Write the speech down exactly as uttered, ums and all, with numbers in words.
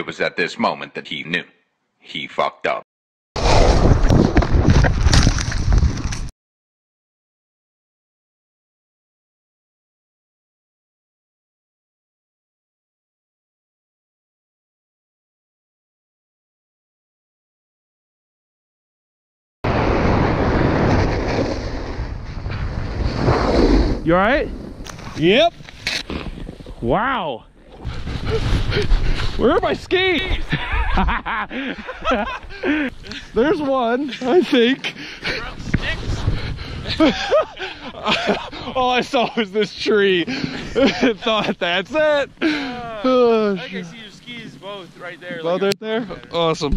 It was at this moment that he knew. He fucked up. You all right? Yep. Wow. Where are my skis? There's one, I think. You're on sticks. All I saw was this tree. I thought that's it. Uh, I can see your skis both right there. Both right there? Awesome.